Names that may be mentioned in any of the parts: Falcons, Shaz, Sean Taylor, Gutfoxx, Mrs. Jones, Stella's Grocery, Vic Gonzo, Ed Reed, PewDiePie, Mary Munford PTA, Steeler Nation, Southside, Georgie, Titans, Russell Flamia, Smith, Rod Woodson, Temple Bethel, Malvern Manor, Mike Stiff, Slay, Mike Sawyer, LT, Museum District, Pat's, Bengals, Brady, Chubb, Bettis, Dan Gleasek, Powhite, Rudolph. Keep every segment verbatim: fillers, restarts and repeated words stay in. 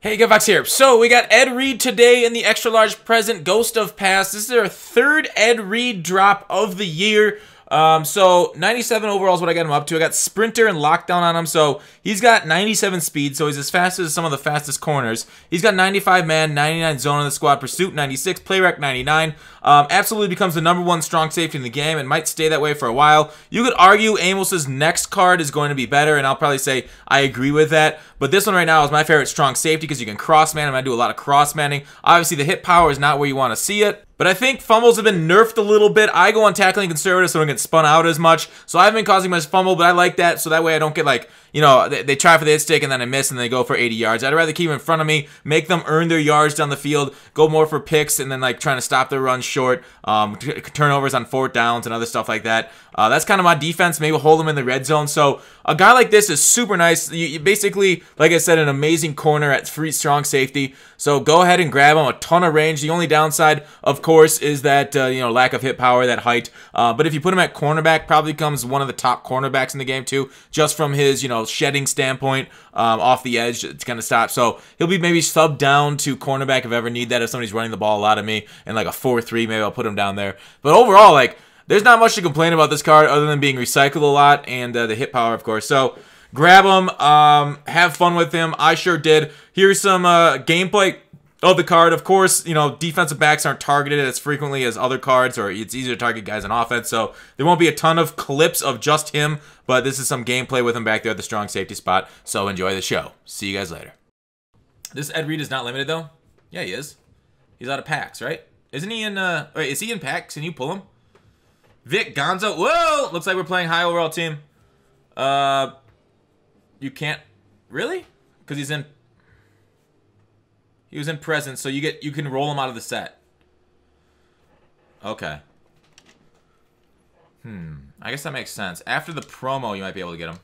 Hey, Gutfoxx here. So, we got Ed Reed today in the extra large present, Ghost of Past. This is their third Ed Reed drop of the year. Um, so, ninety-seven overall is what I got him up to. I got Sprinter and Lockdown on him, so he's got ninety-seven speed, so he's as fast as some of the fastest corners. He's got ninety-five man, ninety-nine zone on the squad, pursuit ninety-six, play rec ninety-nine. Um, absolutely becomes the number one strong safety in the game and might stay that way for a while. You could argue Amos's next card is going to be better, and I'll probably say I agree with that. But this one right now is my favorite strong safety because you can cross-man him. I do a lot of cross-manning. Obviously, the hit power is not where you want to see it. But I think fumbles have been nerfed a little bit. I go on tackling conservative so I don't get spun out as much. So I haven't been causing much fumble, but I like that. So that way I don't get like, you know, they, they try for the hit stick and then I miss and they go for eighty yards. I'd rather keep them in front of me, make them earn their yards down the field, go more for picks and then like trying to stop their run short, um, turnovers on fourth downs and other stuff like that. Uh, that's kind of my defense. Maybe hold them in the red zone. So a guy like this is super nice. You, you basically, like I said, an amazing corner at free strong safety. So go ahead and grab him. A ton of range. The only downside, of course, is that uh, you know lack of hit power, that height. Uh, but if you put him at cornerback, probably becomes one of the top cornerbacks in the game too, just from his you know shedding standpoint um, off the edge. It's gonna stop. So he'll be maybe subbed down to cornerback if I ever need that. If somebody's running the ball a lot of me and like a four three, maybe I'll put him down there. But overall, like there's not much to complain about this card other than being recycled a lot and uh, the hit power, of course. So grab him, um, have fun with him. I sure did. Here's some uh, gameplay of the card. Of course, you know, defensive backs aren't targeted as frequently as other cards, or it's easier to target guys on offense, so there won't be a ton of clips of just him, but this is some gameplay with him back there at the strong safety spot, so enjoy the show. See you guys later. This Ed Reed is not limited, though? Yeah, he is. He's out of packs, right? Isn't he in, uh, wait, is he in packs? Can you pull him? Vic Gonzo, whoa! Looks like we're playing high overall team. Uh, you can't, really? Because he's in... He was in presence, so you get you can roll him out of the set. Okay. Hmm. I guess that makes sense. After the promo, you might be able to get him.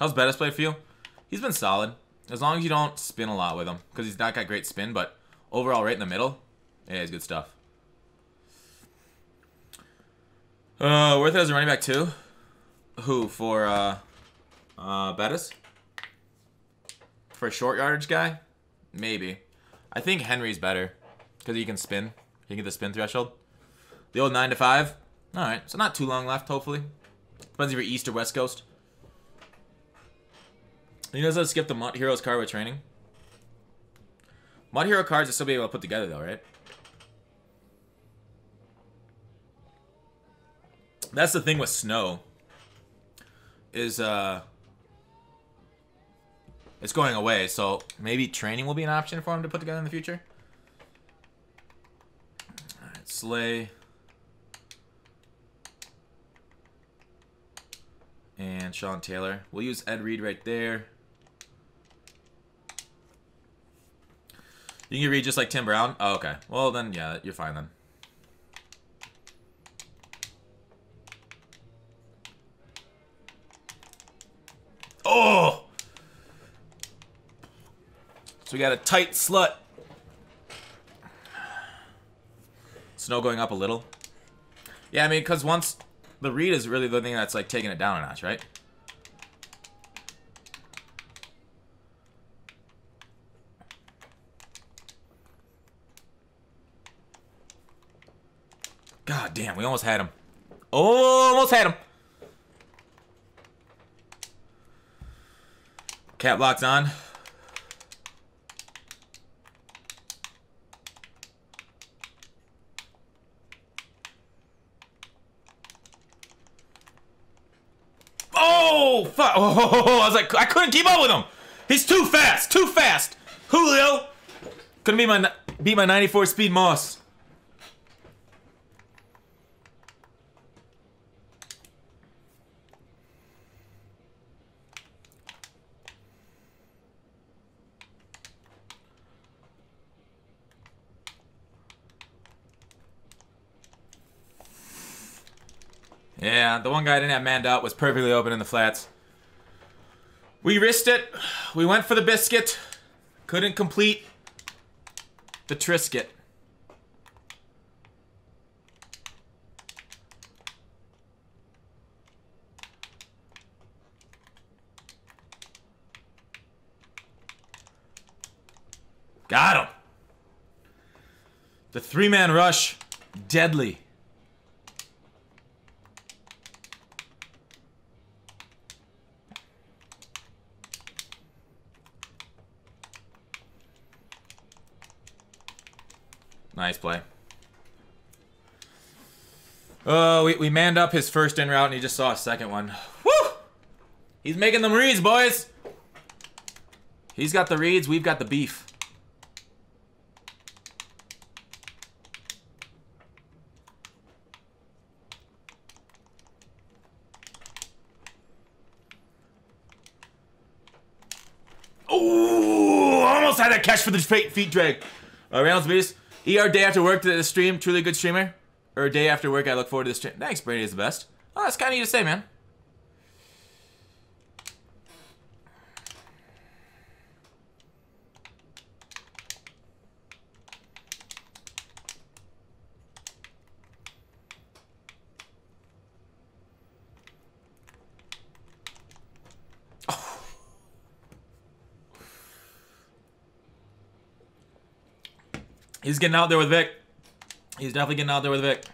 How's Bettis played for you? He's been solid. As long as you don't spin a lot with him. Because he's not got great spin, but overall right in the middle, yeah, he's good stuff. Uh, Worth has a running back too. Who, for, uh, uh, Bettis? For a short yardage guy? Maybe. I think Henry's better, because he can spin. He can get the spin threshold. The old nine to five? Alright, so not too long left, hopefully. Depends if you're East or West Coast. You know how to skip the Mud Heroes card with training? Mud Hero cards will still be able to put together, though, right? That's the thing with Snow. Is uh, it's going away, so maybe training will be an option for him to put together in the future. All right, Slay and Sean Taylor. We'll use Ed Reed right there. You can read just like Tim Brown. Oh, okay. Well then, yeah, you're fine then. Oh! So we got a tight slut. Snow going up a little. Yeah, I mean, because once the read is really the thing that's like taking it down a notch, right? God damn, we almost had him. Oh, almost had him. Cat blocks on. Oh, fuck. Oh, I was like, I couldn't keep up with him. He's too fast, too fast. Julio couldn't beat my beat my ninety-four speed Moss. Yeah, the one guy I didn't have manned out was perfectly open in the flats. We risked it. We went for the biscuit. Couldn't complete the Trisket. Got him. The three-man rush, deadly. Nice play. Oh, we, we manned up his first in route, and he just saw a second one. Woo! He's making them reads, boys. He's got the reads. We've got the beef. Oh, almost had that catch for the feet, feet drag. Uh, Reynolds Beast. E R day after work to the stream. Truly good streamer. Or day after work, I look forward to this stream. Thanks, Brady is the best. Oh, that's kind of you to say, man. He's getting out there with Vic. He's definitely getting out there with Vic.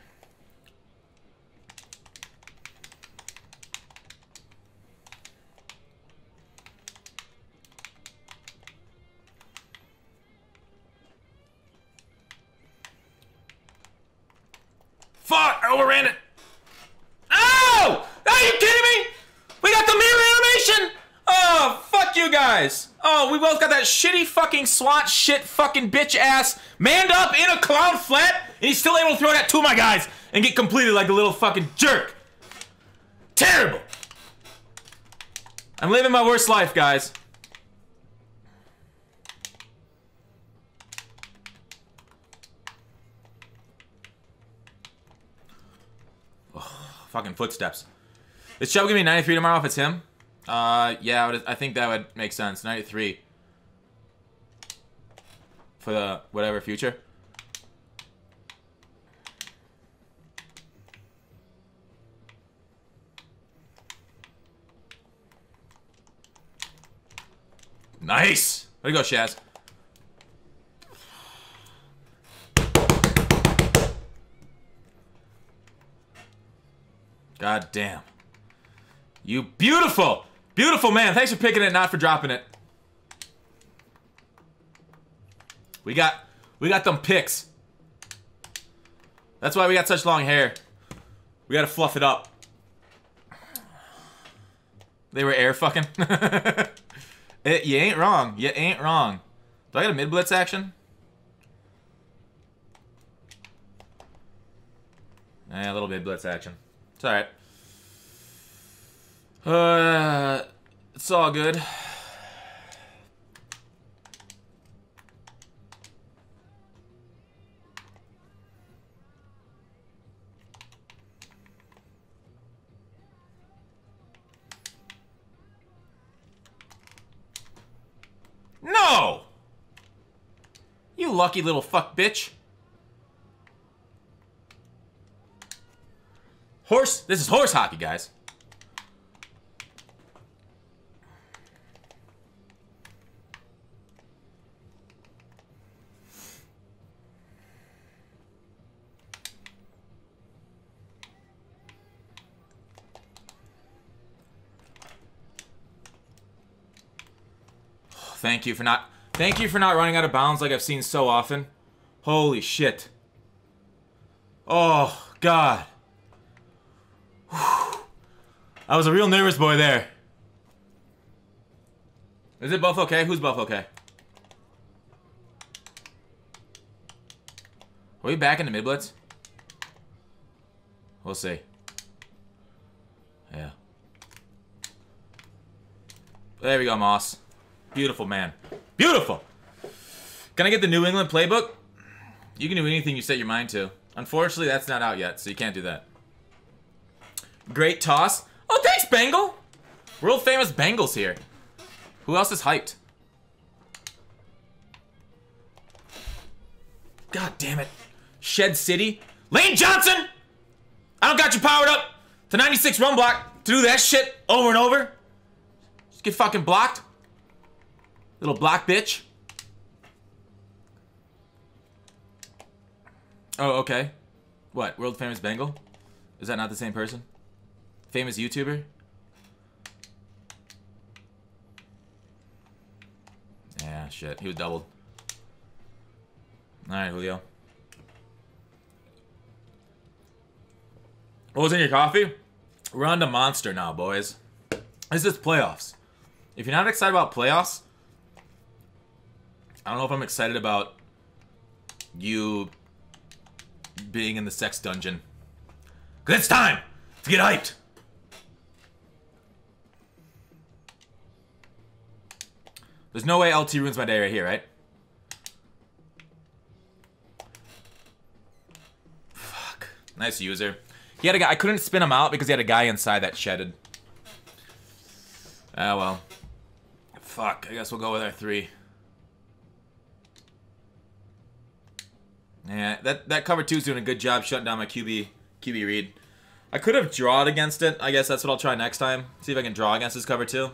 Fuck! I overran it. Oh! Are you kidding me? We got the mirror animation. Oh, fuck you guys. Oh, we both got that shitty fucking SWAT shit fucking bitch ass manned up in a clown flat, and he's still able to throw it at two of my guys and get completed like a little fucking jerk. Terrible. I'm living my worst life, guys. Oh, fucking footsteps. Is Chubb gonna be ninety-three tomorrow if it's him? Uh, yeah, I, would, I think that would make sense. ninety-three. For the whatever future. Nice! Way to go, Shaz. God damn. You beautiful! Beautiful man, thanks for picking it, not for dropping it. We got, we got them picks. That's why we got such long hair. We gotta fluff it up. They were air fucking. it, you ain't wrong, you ain't wrong. Do I get a mid blitz action? Eh, a little mid blitz action. It's alright. Uh, it's all good. No! You lucky little fuck bitch. Horse, this is horse hockey, guys. Thank you for not, thank you for not running out of bounds like I've seen so often. Holy shit. Oh, God. Whew. I was a real nervous boy there. Is it both okay? Who's both okay? Are we back into mid-blitz? We'll see. Yeah. There we go, Moss. Beautiful, man. Beautiful! Can I get the New England playbook? You can do anything you set your mind to. Unfortunately, that's not out yet, so you can't do that. Great toss. Oh, thanks, Bengal! World-famous Bengals here. Who else is hyped? God damn it. Shed City. Lane Johnson! I don't got you powered up to ninety-six run block to do that shit over and over. Just get fucking blocked. Little block bitch. Oh, okay. What? World famous Bengal? Is that not the same person? Famous YouTuber? Yeah, shit. He was doubled. All right, Julio. What was in your coffee? We're on to Monster now, boys. This is playoffs. If you're not excited about playoffs, I don't know if I'm excited about you being in the sex dungeon. 'Cause it's time to get hyped. There's no way L T ruins my day right here, right? Fuck. Nice user. He had a guy. I couldn't spin him out because he had a guy inside that shedded. Ah, well. Fuck. I guess we'll go with our three. Yeah, that, that cover two's doing a good job shutting down my Q B read. I could have drawed against it. I guess that's what I'll try next time. See if I can draw against this cover two.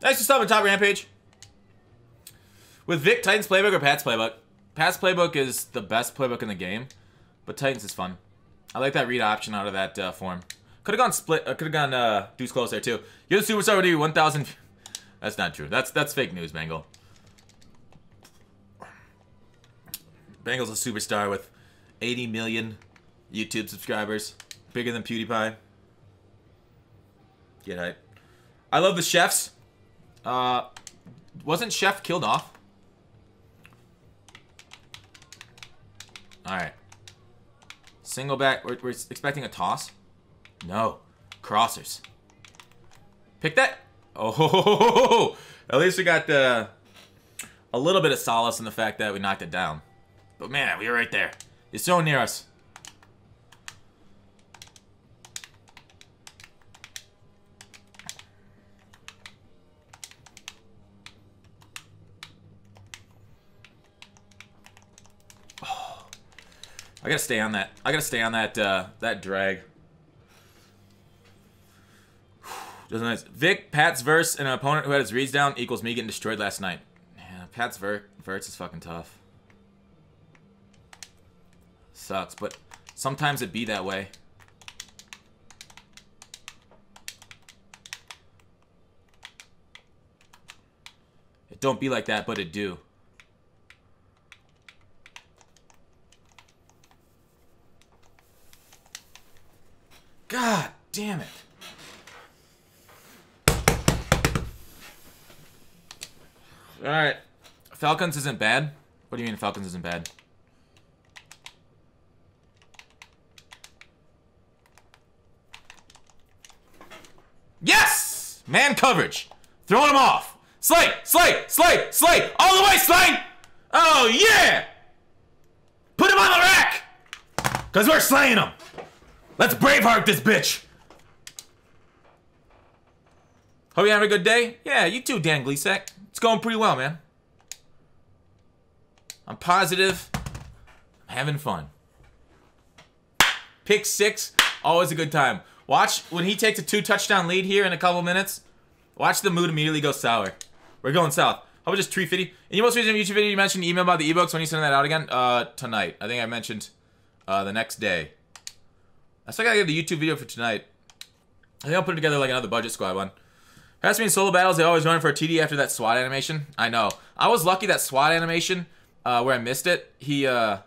Thanks for stopping, Top Rampage. With Vic, Titans playbook or Pat's playbook? Pat's playbook is the best playbook in the game, but Titans is fun. I like that read option out of that uh, form. Could have gone split. Uh, Could have gone uh, deuce close there too. You're the superstar with you one thousand. That's not true. That's that's fake news, Bengal. Bengal's a superstar with eighty million YouTube subscribers, bigger than PewDiePie. Get hype. I love the chefs. Uh, wasn't Chef killed off? All right. Single back. We're, we're expecting a toss. No. Crossers. Pick that. Oh, ho, ho, ho, ho, ho. At least we got the, a little bit of solace in the fact that we knocked it down. But man, we were right there. It's so near us. Oh. I gotta stay on that. I gotta stay on that uh, that drag. Doesn't nice. Vic, Pat's verse, and an opponent who had his reads down equals me getting destroyed last night. Yeah, Pat's ver verse is fucking tough. Sucks, but sometimes it be that way. It don't be like that, but it do. God damn it. All right, Falcons isn't bad. What do you mean Falcons isn't bad? Yes! Man coverage. Throwing him off. Slay, slay, slay, slay. All the way, Slay! Oh, yeah! Put him on the rack! Because we're slaying him. Let's Braveheart this bitch. Hope you having a good day. Yeah, you too, Dan Gleasek. It's going pretty well, man. I'm positive. I'm having fun. Pick six, always a good time. Watch, when he takes a two-touchdown lead here in a couple minutes, watch the mood immediately go sour. We're going south. How about just tree fitty? In your most recent YouTube video, you mentioned email about the ebooks. When are you sending that out again? Uh, tonight. I think I mentioned uh, the next day. I still gotta get the YouTube video for tonight. I think I'll put it together like another budget squad one. That's me in solo battles, they always run for a T D after that SWAT animation. I know. I was lucky that SWAT animation, uh, where I missed it, he, uh,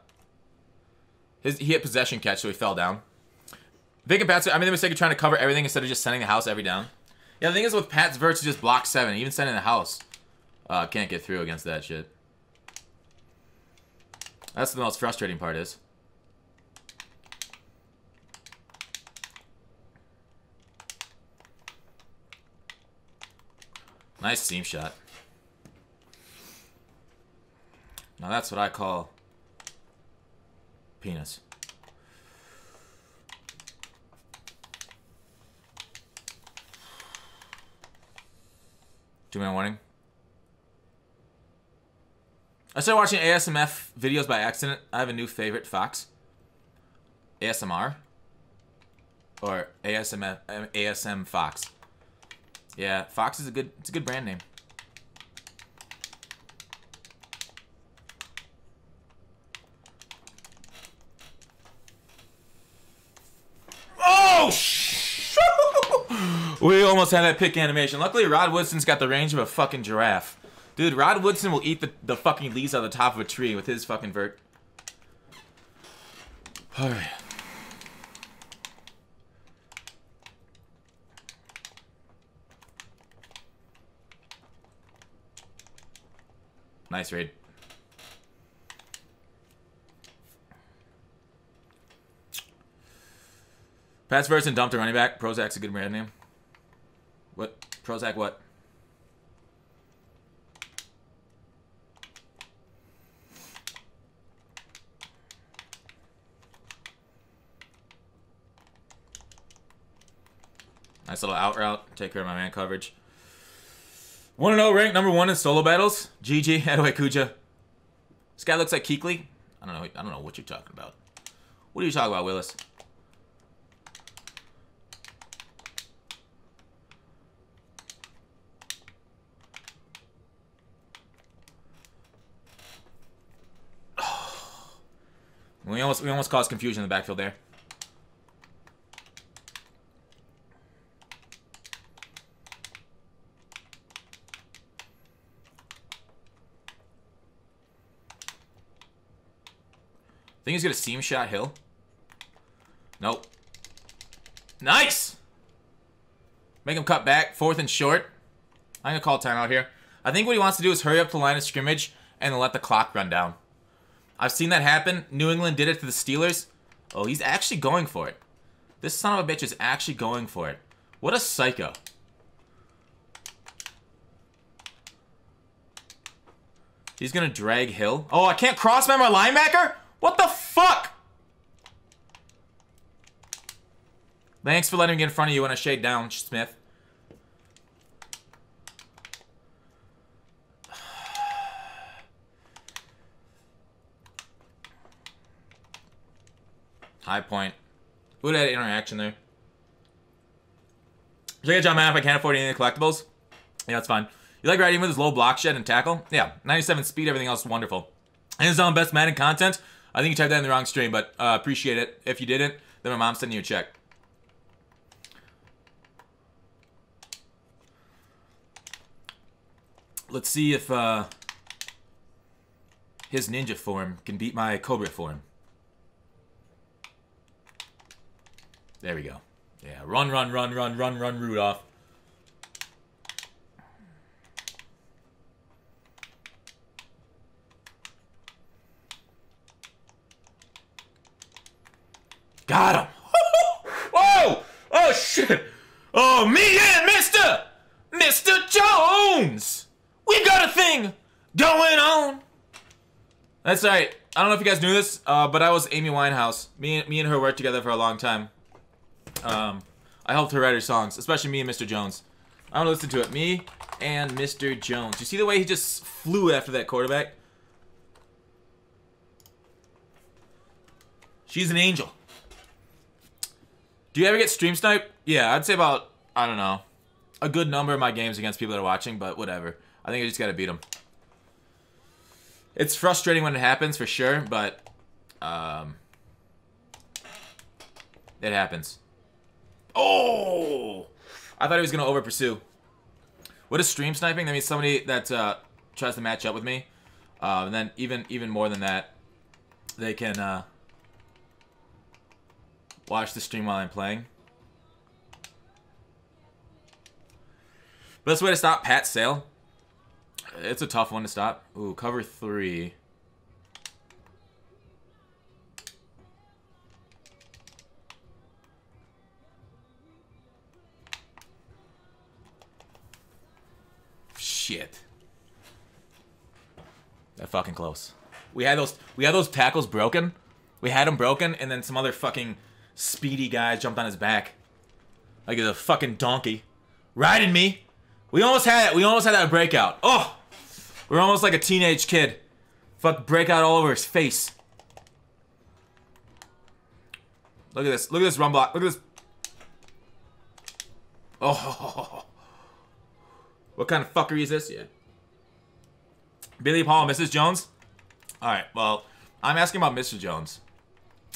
his, he hit possession catch, so he fell down. Vic and Pat's, I made the mistake of trying to cover everything instead of just sending the house every down. Yeah, the thing is with Pat's verts, just block seven. Even sending the house, uh, can't get through against that shit. That's the most frustrating part is. Nice seam shot. Now that's what I call penis. Two man warning. I started watching A S M F videos by accident. I have a new favorite fox. A S M R or A S M F, A S M Fox. Yeah, Fox is a good, it's a good brand name. We almost had that pick animation. Luckily, Rod Woodson's got the range of a fucking giraffe. Dude, Rod Woodson will eat the, the fucking leaves out of the top of a tree with his fucking vert. Alright. Nice raid. Pat's first and dumped a running back. Prozac's a good brand name. What? Prozac what? Nice little out route. Take care of my man coverage. one and oh ranked number one in solo battles. G G. Adaway Kuja. This guy looks like Kuechly. I don't know. I don't know what you're talking about. What are you talking about, Willis? We almost, we almost caused confusion in the backfield there. Think he's gonna seam shot Hill. Nope. Nice. Make him cut back. Fourth and short. I'm gonna call timeout here. I think what he wants to do is hurry up to the line of scrimmage and let the clock run down. I've seen that happen. New England did it to the Steelers. Oh, he's actually going for it. This son of a bitch is actually going for it. What a psycho. He's gonna drag Hill. Oh, I can't cross man my linebacker? What the fuck? Thanks for letting me get in front of you when I shade down, Smith. High point. Who had interaction there? Should I get John Mann if I can't afford any of the collectibles? Yeah, that's fine. You like riding with his low block shed and tackle? Yeah, ninety-seven speed, everything else is wonderful. Amazon best Madden content? I think you typed that in the wrong stream, but uh, appreciate it. If you didn't, then my mom's sending you a check. Let's see if uh, his ninja form can beat my cobra form. There we go. Yeah, run, run, run, run, run, run, Rudolph. Got him. Whoa! Oh, shit. Oh, me and Mister Mister Jones. We got a thing going on. That's right. I don't know if you guys knew this, uh, but I was Amy Winehouse. Me, me and her worked together for a long time. Um, I helped her write her songs, especially me and Mister Jones. I'm gonna listen to it. Me and Mister Jones. You see the way he just flew after that quarterback? She's an angel. Do you ever get stream sniped? Yeah, I'd say about, I don't know, a good number of my games against people that are watching, but whatever. I think I just gotta beat them. It's frustrating when it happens, for sure, but, um, it happens. Oh! I thought he was going to over-pursue. What is stream sniping? That means somebody that uh, tries to match up with me. Uh, and then even even more than that, they can uh, watch the stream while I'm playing. Best way to stop Pat's sale. It's a tough one to stop. Ooh, cover three. Shit. That fucking close. We had those we had those tackles broken. We had them broken and then some other fucking speedy guy jumped on his back. Like he's a fucking donkey. Riding me. We almost had it. We almost had that breakout. Oh! We were almost like a teenage kid. Fuck breakout all over his face. Look at this. Look at this run block. Look at this. Oh. What kind of fuckery is this? Yeah. Billy Paul, Missus Jones? Alright, well, I'm asking about Mister Jones.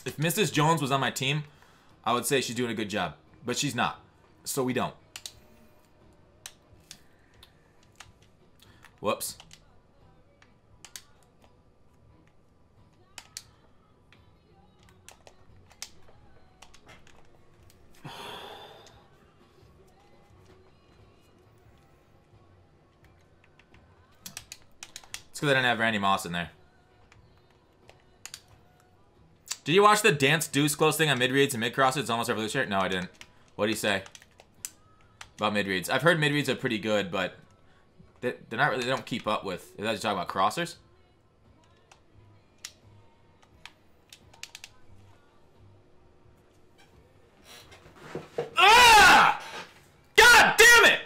If Missus Jones was on my team, I would say she's doing a good job. But she's not. So we don't. Whoops. It's because I didn't have Randy Moss in there. Did you watch the dance deuce close thing on mid-reads and mid-crosses? It's almost revolutionary. No, I didn't. What do you say about mid-reads? I've heard mid-reads are pretty good, but they're not really, they don't keep up with. Is that just talking about crossers? Ah! God damn it!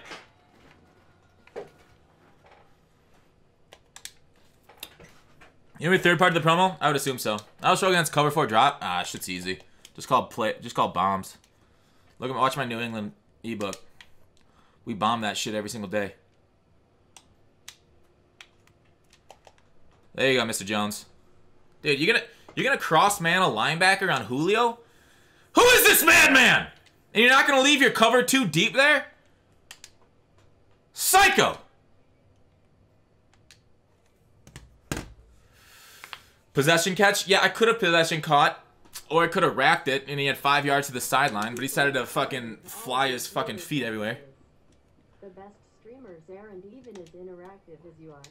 You know your third part of the promo? I would assume so. I'll show against cover four drop. Ah, shit's easy. Just call play. Just call bombs. Look at my, watch my New England ebook. We bomb that shit every single day. There you go, Mister Jones. Dude, you're gonna you're gonna cross man a linebacker on Julio? Who is this madman? And you're not gonna leave your cover too deep there? Psycho. Possession catch? Yeah, I could have possession caught, or I could have racked it, and he had five yards to the sideline, but he decided to fucking fly his fucking feet everywhere. The best streamers there and even as interactive as you are.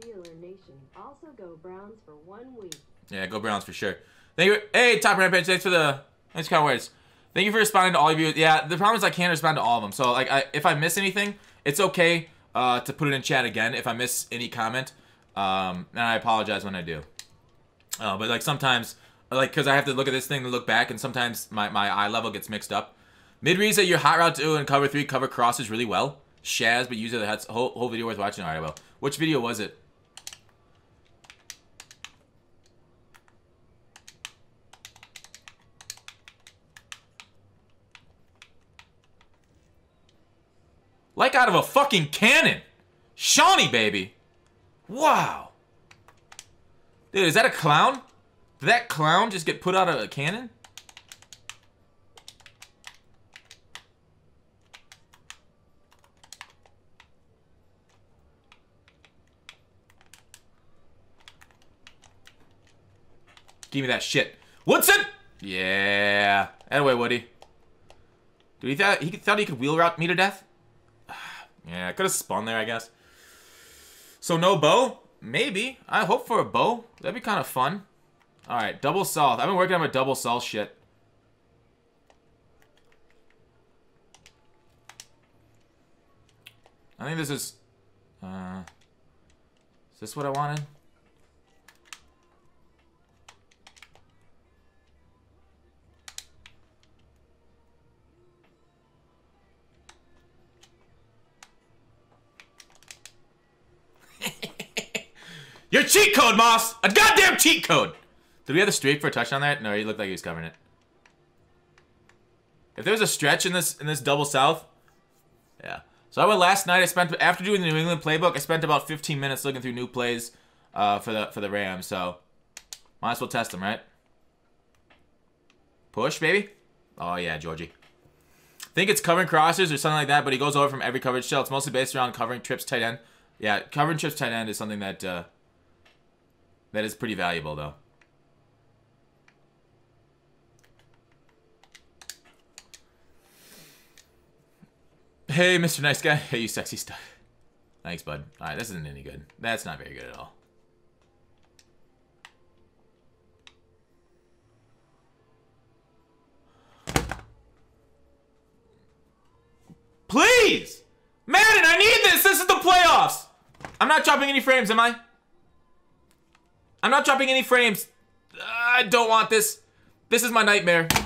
Steeler Nation. Also go Browns for one week. Yeah, go Browns for sure. Thank you. Hey, Top Rampage, thanks for the thanks for kind words. Thank you for responding to all of you. Yeah, the problem is I can't respond to all of them, so like I, if I miss anything, it's okay uh, to put it in chat again if I miss any comment, um, and I apologize when I do. Uh, but like sometimes, like because I have to look at this thing and look back, and sometimes my, my eye level gets mixed up. Mid-reads that your hot route to and cover three cover crosses really well. Shaz, but user that has whole whole video worth watching. All right, well, which video was it? Like out of a fucking cannon, Shawnee baby! Wow. Dude, is that a clown? Did that clown just get put out of a cannon? Give me that shit. Woodson! Yeah. Anyway, Woody. Dude, he thought he thought he could wheel route me to death? Yeah, I could have spun there, I guess. So no bow? Maybe. I hope for a bow. That'd be kind of fun. Alright, double south. I've been working on my double south shit. I think this is... Uh, is this what I wanted? Your cheat code, Moss! A goddamn cheat code! Did we have the streak for a touchdown there? No, he looked like he was covering it. If there was a stretch in this in this double south, yeah. So I went last night. I spent after doing the New England playbook. I spent about fifteen minutes looking through new plays uh, for the for the Rams. So might as well test them, right? Push, baby. Oh yeah, Georgie. I think it's covering crossers or something like that. But he goes over from every coverage shell. It's mostly based around covering trips tight end. Yeah, covering trips tight end is something that. Uh, That is pretty valuable, though. Hey, Mister Nice Guy. Hey, you sexy stuff. Thanks, bud. All right, this isn't any good. That's not very good at all. Please! Madden, I need this! This is the playoffs! I'm not dropping any frames, am I? I'm not dropping any frames. I don't want this. This is my nightmare.